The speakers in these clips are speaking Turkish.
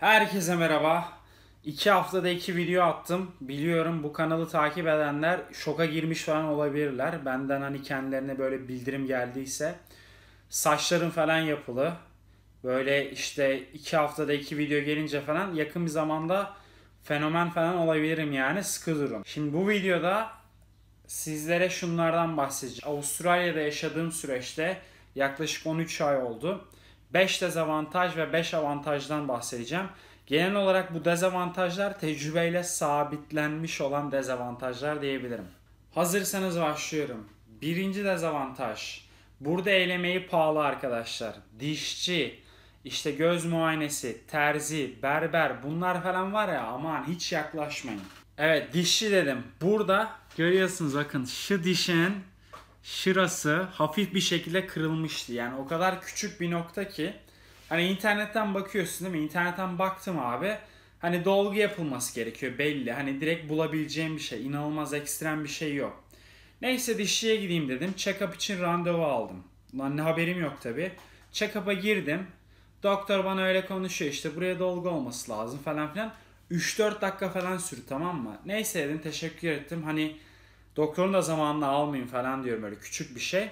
Herkese merhaba. 2 haftada 2 video attım. Biliyorum bu kanalı takip edenler şoka girmiş falan olabilirler. Benden hani kendilerine böyle bildirim geldiyse. Saçlarım falan yapılı. Böyle işte 2 haftada 2 video gelince falan yakın bir zamanda fenomen falan olabilirim yani, sıkı durun. Şimdi bu videoda sizlere şunlardan bahsedeceğim. Avustralya'da yaşadığım süreçte yaklaşık 13 ay oldu. 5 dezavantaj ve 5 avantajdan bahsedeceğim. Genel olarak bu dezavantajlar tecrübeyle sabitlenmiş olan dezavantajlar diyebilirim. Hazırsanız başlıyorum. Birinci dezavantaj. Burada eylemeyi pahalı arkadaşlar. Dişçi, işte göz muayenesi, terzi, berber bunlar falan var ya, aman hiç yaklaşmayın. Evet, dişçi dedim. Burada görüyorsunuz bakın şu dişin şurası hafif bir şekilde kırılmıştı. Yani o kadar küçük bir nokta ki. Hani internetten bakıyorsun değil mi? İnternetten baktım abi. Hani dolgu yapılması gerekiyor belli. Hani direkt bulabileceğim bir şey. İnanılmaz ekstrem bir şey yok. Neyse dişçiye gideyim dedim. Check-up için randevu aldım. Lan ne haberim yok tabi. Check-up'a girdim. Doktor bana öyle konuşuyor işte, buraya dolgu olması lazım falan filan. 3-4 dakika falan sürdü, tamam mı? Neyse dedim, teşekkür ettim. Hani doktorun da zamanını almayayım falan diyorum, öyle küçük bir şey.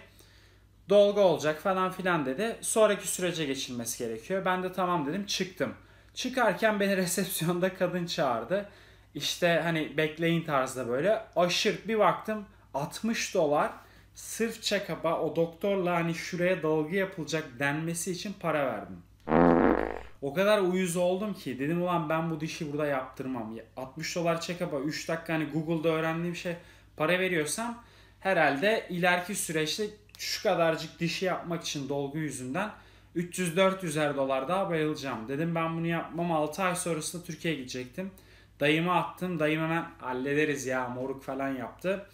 Dolgu olacak falan filan dedi. Sonraki sürece geçilmesi gerekiyor. Ben de tamam dedim, çıktım. Çıkarken beni resepsiyonda kadın çağırdı. İşte hani bekleyin tarzda böyle. Aşırt bir baktım $60 sırf check-up'a o doktorla hani şuraya dolgu yapılacak denmesi için para verdim. O kadar uyuz oldum ki dedim ulan ben bu dişi burada yaptırmam. $60 check-up'a 3 dakika hani Google'da öğrendiğim şey para veriyorsam herhalde ileriki süreçte şu kadarcık dişi yapmak için dolgu yüzünden $300-400 daha bayılacağım. Dedim ben bunu yapmam, 6 ay sonrasında Türkiye'ye gidecektim. Dayıma attım. Dayım hemen hallederiz ya moruk falan yaptı.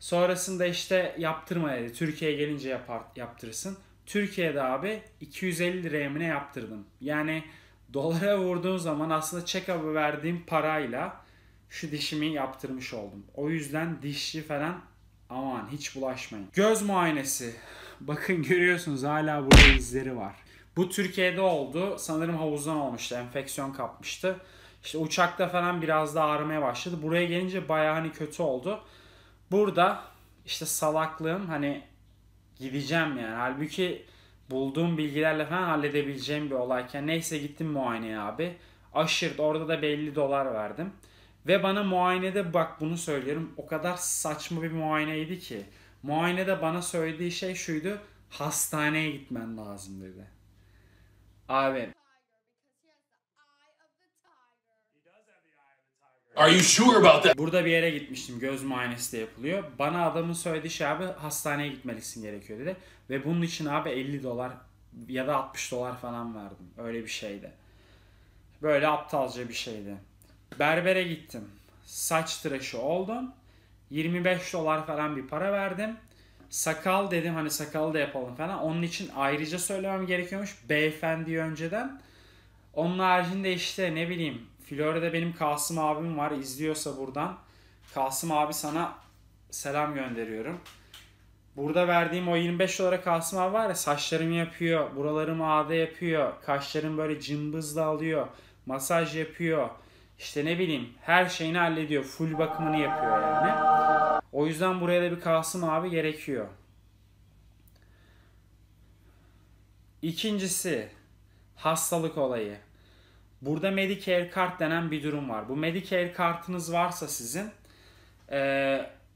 Sonrasında işte yaptırma dedi. Türkiye'ye gelince yaptırırsın. Türkiye'de abi 250 liraya mı ne yaptırdım. Yani dolara vurduğun zaman aslında check-up'a verdiğim parayla şu dişimi yaptırmış oldum. O yüzden dişçi falan aman hiç bulaşmayın. Göz muayenesi. Bakın görüyorsunuz hala burada izleri var. Bu Türkiye'de oldu. Sanırım havuzdan olmuştu. Enfeksiyon kapmıştı. İşte uçakta falan biraz daha ağrımaya başladı. Buraya gelince bayağı hani kötü oldu. Burada işte salaklığım hani gideceğim yani. Halbuki bulduğum bilgilerle falan halledebileceğim bir olayken. Neyse gittim muayeneye abi. Aşırdı. Orada da $50 verdim. Ve bana muayenede, bak bunu söylüyorum, o kadar saçma bir muayeneydi ki. Muayenede bana söylediği şey şuydu. Hastaneye gitmen lazım dedi. Abi. Are you sure about that? Burada bir yere gitmiştim. Göz muayenesi de yapılıyor. Bana adamın söylediği şey abi, hastaneye gitmelisin gerekiyor dedi. Ve bunun için abi $50 ya da $60 falan verdim. Öyle bir şeydi. Böyle aptalca bir şeydi. Berbere gittim. Saç tıraşı oldum. $25 falan bir para verdim. Sakal dedim hani sakalı da yapalım falan. Onun için ayrıca söylemem gerekiyormuş. Beyefendi önceden. Onun haricinde işte ne bileyim. Florida'da benim Kasım abim var. İzliyorsa buradan. Kasım abi sana selam gönderiyorum. Burada verdiğim o $25 Kasım abi var ya, saçlarımı yapıyor. Buralarımı ağda yapıyor. Kaşlarımı böyle cımbızla alıyor. Masaj yapıyor. İşte ne bileyim her şeyini hallediyor. Full bakımını yapıyor yani. O yüzden buraya da bir Kasım abi gerekiyor. İkincisi hastalık olayı. Burada Medicare kart denen bir durum var. Bu Medicare kartınız varsa sizin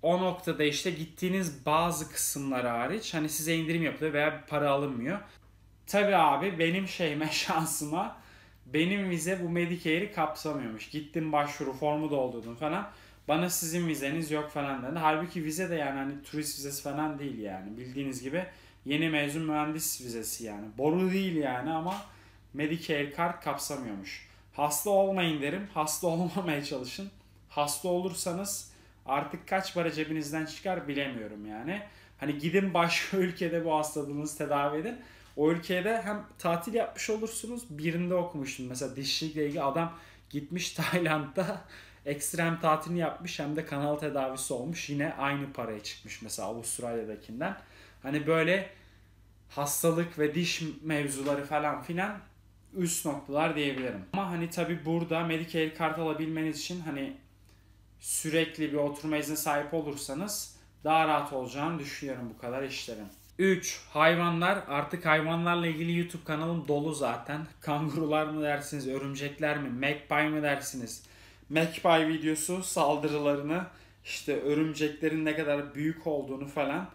o noktada işte gittiğiniz bazı kısımlar hariç hani size indirim yapılıyor veya para alınmıyor. Tabii abi benim şeyime şansıma benim vize bu Medicare'i kapsamıyormuş. Gittim başvuru formu doldurdum falan. Bana sizin vizeniz yok falan dedi. Halbuki vize de yani hani turist vizesi falan değil yani. Bildiğiniz gibi yeni mezun mühendis vizesi yani. Boru değil yani ama Medicare kart kapsamıyormuş. Hasta olmayın derim. Hasta olmamaya çalışın. Hasta olursanız artık kaç para cebinizden çıkar bilemiyorum yani. Hani gidin başka ülkede bu hastalığınızı tedavi edin. O ülkede hem tatil yapmış olursunuz, birinde okumuştum. Mesela dişçilikle ilgili adam gitmiş Tayland'da ekstrem tatilini yapmış hem de kanal tedavisi olmuş. Yine aynı paraya çıkmış mesela Avustralya'dakinden. Hani böyle hastalık ve diş mevzuları falan filan üst noktalar diyebilirim. Ama hani tabii burada Medicare kart alabilmeniz için hani sürekli bir oturma izni sahip olursanız daha rahat olacağını düşünüyorum bu kadar işlerin. 3. Hayvanlar. Artık hayvanlarla ilgili YouTube kanalım dolu zaten. Kangurular mı dersiniz, örümcekler mi, magpie mi dersiniz? Magpie videosu saldırılarını, işte örümceklerin ne kadar büyük olduğunu falan.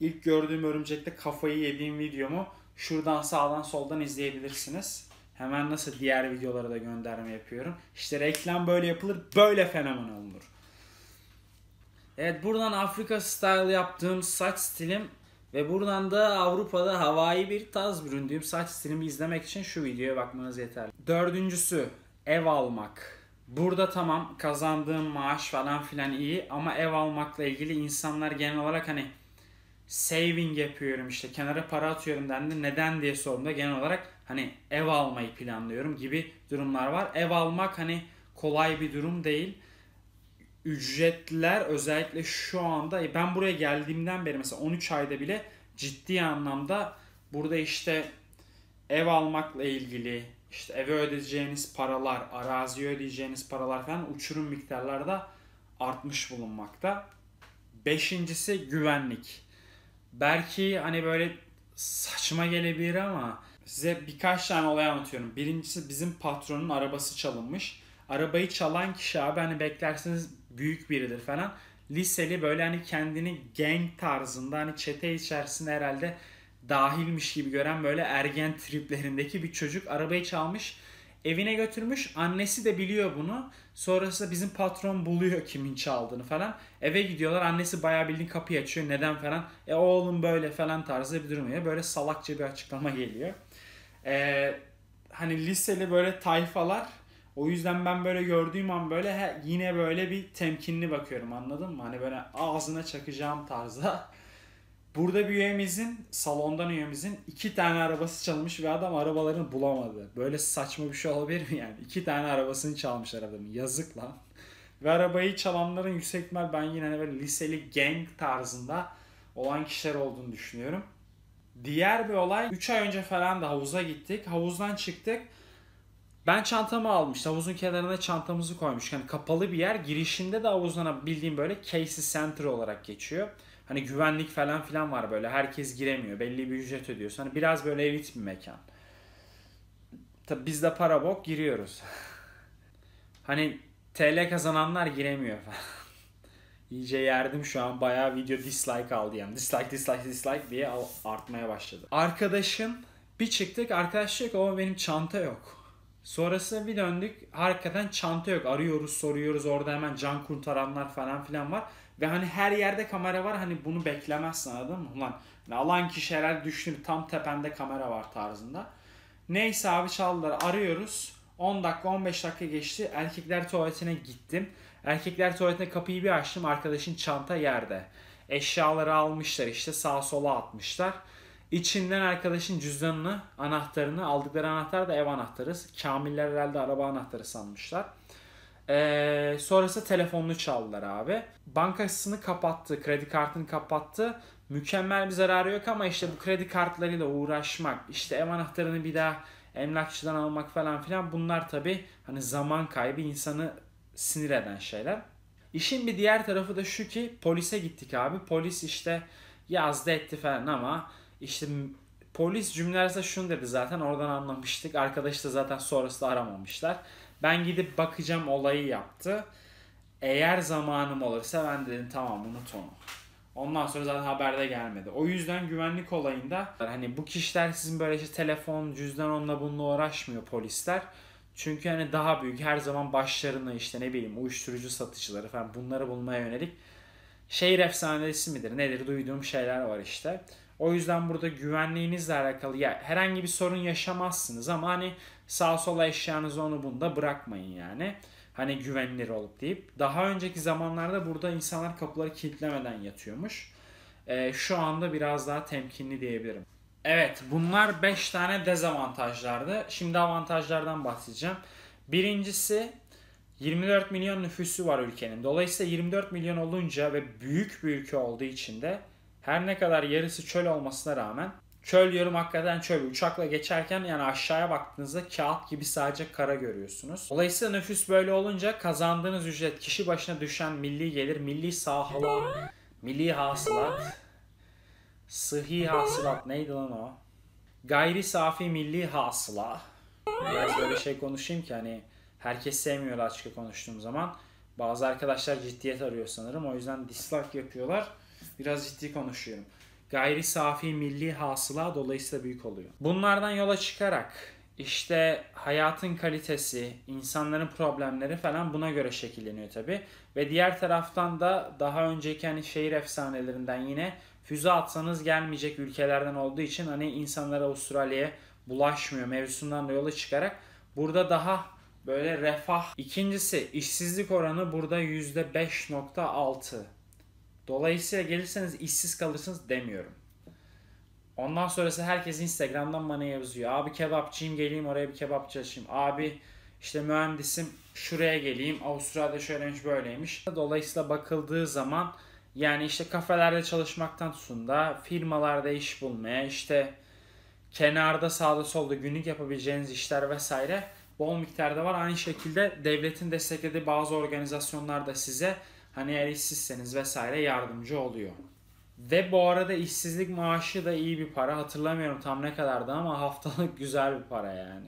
İlk gördüğüm örümcekte kafayı yediğim videomu şuradan sağdan soldan izleyebilirsiniz. Hemen nasıl diğer videolara da gönderme yapıyorum. İşte reklam böyle yapılır, böyle fenomen olunur. Evet, buradan Afrika style yaptığım saç stilim ve buradan da Avrupa'da havai bir tarz büründüğüm saç stilimi izlemek için şu videoya bakmanız yeterli. 4.'sü ev almak. Burada tamam, kazandığım maaş falan filan iyi ama ev almakla ilgili insanlar genel olarak hani saving yapıyorum, işte kenara para atıyorum dendi. Neden diye sorduğumda genel olarak hani ev almayı planlıyorum gibi durumlar var. Ev almak hani kolay bir durum değil. Ücretler özellikle şu anda, ben buraya geldiğimden beri mesela 13 ayda bile ciddi anlamda burada işte ev almakla ilgili, işte eve ödeyeceğiniz paralar, araziye ödeyeceğiniz paralar falan uçurum miktarlarda artmış bulunmakta. 5.'si güvenlik. Belki hani böyle saçma gelebilir ama size birkaç tane olay anlatıyorum. 1.'si bizim patronun arabası çalınmış. Arabayı çalan kişi abi hani beklersiniz büyük biridir falan. Liseli, böyle hani kendini gang tarzında, hani çete içerisinde herhalde dahilmiş gibi gören böyle ergen triplerindeki bir çocuk arabayı çalmış, evine götürmüş. Annesi de biliyor bunu. Sonrasında bizim patron buluyor kimin çaldığını falan. Eve gidiyorlar, annesi bayağı bildiğin kapıyı açıyor, neden falan. Oğlum böyle falan tarzı bir durum ya. Böyle salakça bir açıklama geliyor. Hani liseli böyle tayfalar. O yüzden ben böyle gördüğüm an böyle yine böyle bir temkinli bakıyorum, anladın mı? Hani böyle ağzına çakacağım tarzda. Burada bir üyemizin, salondan üyemizin 2 tane arabası çalmış ve adam arabalarını bulamadı. Böyle saçma bir şey olabilir mi yani? 2 tane arabasını çalmışlar adamın. Yazık lan. Ve arabayı çalanların yüksek ihtimal ben yine böyle liseli gang tarzında olan kişiler olduğunu düşünüyorum. Diğer bir olay, 3 ay önce falan da havuza gittik. Havuzdan çıktık. Ben çantamı almıştım. Havuzun kenarına çantamızı koymuş. Yani kapalı bir yer. Girişinde de havuzdan bildiğim böyle Casey Center olarak geçiyor. Hani güvenlik falan filan var böyle. Herkes giremiyor. Belli bir ücret ödüyorsun. Hani biraz böyle elit bir mekan. Tabi biz de para bok giriyoruz. Hani TL kazananlar giremiyor falan. İyice yerdim şu an. Bayağı video dislike aldı yani. Dislike diye artmaya başladı. Arkadaşın bir çıktık. Arkadaş diyor ki ama benim çanta yok. Sonrasında bir döndük. Hakikaten çanta yok. Arıyoruz, soruyoruz. Orada hemen can kurtaranlar falan filan var. Ve hani her yerde kamera var. Hani bunu beklemezsin, anladın mı? Ulan alan kişi herhalde düşünür. Tam tepende kamera var tarzında. Neyse abi, çaldılar. Arıyoruz. 10 dakika 15 dakika geçti. Erkekler tuvaletine gittim. Erkekler tuvaletine kapıyı bir açtım. Arkadaşın çanta yerde. Eşyaları almışlar işte. Sağa sola atmışlar. İçinden arkadaşın cüzdanını, anahtarını, aldıkları anahtar da ev anahtarı. Kamiller herhalde araba anahtarı sanmışlar. Sonrası telefonunu çaldılar abi. Bankasını kapattı, kredi kartını kapattı. Mükemmel bir zararı yok ama işte bu kredi kartlarıyla uğraşmak, işte ev anahtarını bir daha emlakçıdan almak falan filan, bunlar tabii hani zaman kaybı, insanı sinir eden şeyler. İşin bir diğer tarafı da şu ki polise gittik abi. Polis işte yazdı etti falan ama İşte polis cümlesi şunu dedi zaten, oradan anlamıştık. Arkadaşı da zaten sonrasında aramamışlar. Ben gidip bakacağım olayı yaptı. Eğer zamanım olursa ben dedim tamam unut onu. Ondan sonra zaten haberde gelmedi. O yüzden güvenlik olayında hani bu kişiler sizin böyle işte telefon, cüzdan, onunla bununla uğraşmıyor polisler. Çünkü hani daha büyük, her zaman başlarına işte ne bileyim uyuşturucu satıcıları falan, bunları bulmaya yönelik şehir efsanesi midir nedir duyduğum şeyler var işte. O yüzden burada güvenliğinizle alakalı ya herhangi bir sorun yaşamazsınız ama hani sağa sola eşyanızı onu bunu da bırakmayın yani. Hani güvenilir olup deyip. Daha önceki zamanlarda burada insanlar kapıları kilitlemeden yatıyormuş. Şu anda biraz daha temkinli diyebilirim. Evet, bunlar 5 tane dezavantajlardı. Şimdi avantajlardan bahsedeceğim. 1.'si 24 milyon nüfusu var ülkenin. Dolayısıyla 24 milyon olunca ve büyük bir ülke olduğu için de her ne kadar yarısı çöl olmasına rağmen Çöl diyorum, hakikaten çöl. Uçakla geçerken yani aşağıya baktığınızda kağıt gibi sadece kara görüyorsunuz. Dolayısıyla nüfus böyle olunca kazandığınız ücret kişi başına düşen milli gelir, milli saha, milli hasılat, sıhhi hasılat neydi lan o? Gayri safi milli hasıla. Biraz böyle şey konuşayım ki hani herkes sevmiyor açıkça konuştuğum zaman. Bazı arkadaşlar ciddiyet arıyor sanırım. O yüzden dislike yapıyorlar. Biraz ciddi konuşuyorum. Gayri safi milli hasıla dolayısıyla büyük oluyor. Bunlardan yola çıkarak işte hayatın kalitesi, insanların problemleri falan buna göre şekilleniyor tabii. Ve diğer taraftan da daha önceki hani şehir efsanelerinden yine füze atsanız gelmeyecek ülkelerden olduğu için hani insanlar Avustralya'ya bulaşmıyor mevzusundan da yola çıkarak burada daha böyle refah. İkincisi işsizlik oranı burada %5.6. Dolayısıyla gelirseniz işsiz kalırsınız demiyorum. Ondan sonrası herkes Instagram'dan bana yazıyor. Abi kebapçıyım geleyim oraya bir kebapçı açayım. Abi işte mühendisim şuraya geleyim. Avustralya şöyleymiş böyleymiş. Dolayısıyla bakıldığı zaman yani işte kafelerde çalışmaktan tutun da firmalarda iş bulmaya, işte kenarda sağda solda günlük yapabileceğiniz işler vesaire bol miktarda var. Aynı şekilde devletin desteklediği bazı organizasyonlar da size hani eğer işsizseniz vesaire yardımcı oluyor. Ve bu arada işsizlik maaşı da iyi bir para. Hatırlamıyorum tam ne kadardı ama haftalık güzel bir para yani.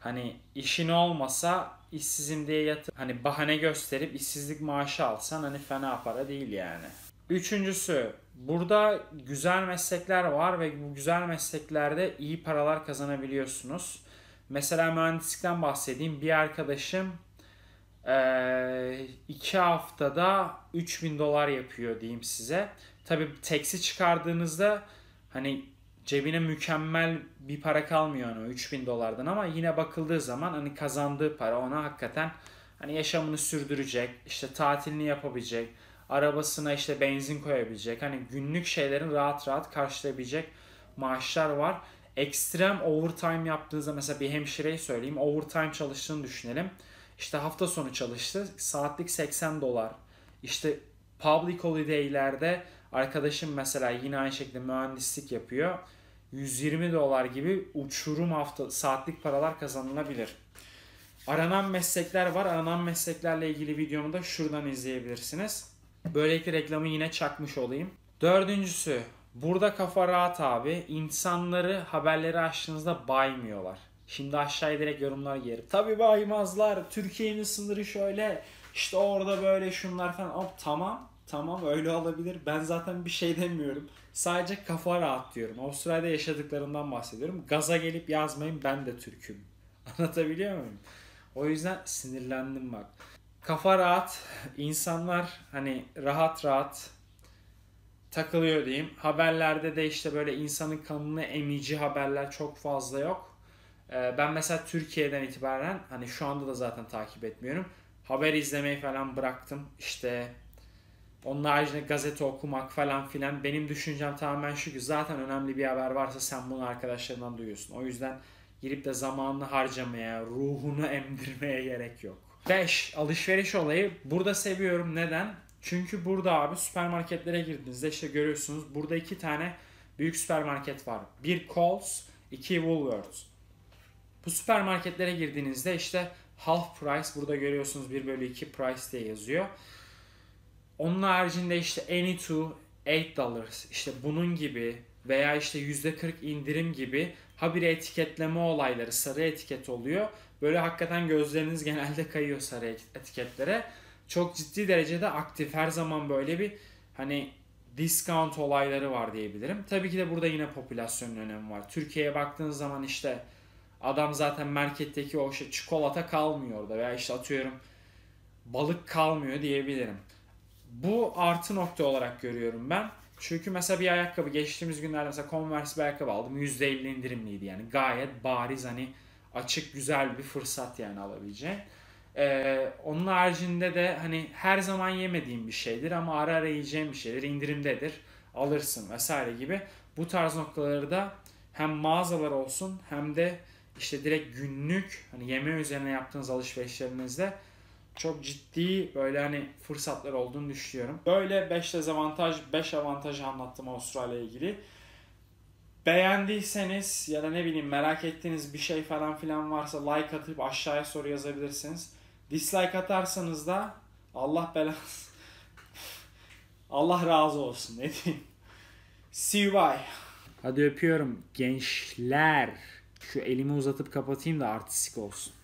Hani işin olmasa işsizim diye yatıp hani bahane gösterip işsizlik maaşı alsan hani fena para değil yani. Üçüncüsü, burada güzel meslekler var ve bu güzel mesleklerde iyi paralar kazanabiliyorsunuz. Mesela mühendislikten bahsedeyim. Bir arkadaşım 2 haftada $3000 yapıyor diyeyim size. Tabii taksi çıkardığınızda hani cebine mükemmel bir para kalmıyor hani $3000'dan ama yine bakıldığı zaman hani kazandığı para ona hakikaten hani yaşamını sürdürecek, işte tatilini yapabilecek, arabasına işte benzin koyabilecek, hani günlük şeylerin rahat rahat karşılayabilecek maaşlar var. Ekstrem overtime yaptığınızda mesela bir hemşireyi söyleyeyim, overtime çalıştığını düşünelim. İşte hafta sonu çalıştı. Saatlik $80. İşte public holiday'lerde arkadaşım mesela yine aynı şekilde mühendislik yapıyor. $120 gibi uçurum hafta saatlik paralar kazanılabilir. Aranan meslekler var. Aranan mesleklerle ilgili videomu da şuradan izleyebilirsiniz. Böylelikle reklamı yine çakmış olayım. Dördüncüsü, burada kafa rahat abi. İnsanları haberleri açtığınızda baymıyorlar. Şimdi aşağıya direkt yorumlar gelir. Tabii baymazlar. Türkiye'nin sınırı şöyle. İşte orada böyle şunlar falan. Hop, tamam öyle olabilir. Ben zaten bir şey demiyorum. Sadece kafa rahat diyorum. Avustralya'da yaşadıklarından bahsediyorum. Gaza gelip yazmayın ben de Türk'üm. Anlatabiliyor muyum? O yüzden sinirlendim bak. Kafa rahat. İnsanlar hani rahat rahat takılıyor diyeyim. Haberlerde de işte böyle insanın kanını emici haberler çok fazla yok. Ben mesela Türkiye'den itibaren hani şu anda da zaten takip etmiyorum. Haber izlemeyi falan bıraktım. İşte onun haricinde gazete okumak falan filan. Benim düşüncem tamamen şu ki zaten önemli bir haber varsa sen bunu arkadaşlarından duyuyorsun. O yüzden girip de zamanını harcamaya, ruhunu emdirmeye gerek yok. 5. Alışveriş olayı. Burada seviyorum. Neden? Çünkü burada abi süpermarketlere girdiğinizde işte görüyorsunuz. Burada 2 tane büyük süpermarket var. Bir Coles, 2 Woolworths. Bu süpermarketlere girdiğinizde işte half price, burada görüyorsunuz 1/2 price diye yazıyor. Onun haricinde işte any two $8 işte bunun gibi veya işte %40 indirim gibi habire etiketleme olayları, sarı etiket oluyor. Böyle hakikaten gözleriniz genelde kayıyor sarı etiketlere. Çok ciddi derecede aktif, her zaman böyle bir hani discount olayları var diyebilirim. Tabii ki de burada yine popülasyonun önemi var. Türkiye'ye baktığınız zaman işte adam zaten marketteki o şey çikolata kalmıyor orada veya işte atıyorum balık kalmıyor diyebilirim. Bu artı nokta olarak görüyorum ben. Çünkü mesela bir ayakkabı geçtiğimiz günlerde mesela Converse bir ayakkabı aldım. %50 indirimliydi yani. Gayet bariz hani açık güzel bir fırsat yani alabileceğin. Onun haricinde de hani her zaman yemediğim bir şeydir ama ara ara yiyeceğim bir şeydir. İndirimdedir. Alırsın vesaire gibi. Bu tarz noktaları da hem mağazalar olsun hem de İşte direkt günlük hani yeme üzerine yaptığınız alışverişlerinizde çok ciddi böyle hani fırsatlar olduğunu düşünüyorum. Böyle 5 dezavantaj, 5 avantajı anlattım Avustralya'ya ilgili. Beğendiyseniz ya da ne bileyim merak ettiğiniz bir şey falan filan varsa like atıp aşağıya soru yazabilirsiniz. Dislike atarsanız da Allah belası. Allah razı olsun, ne diyeyim. See you, bye. Hadi öpüyorum gençler. Şu elimi uzatıp kapatayım da artistik olsun.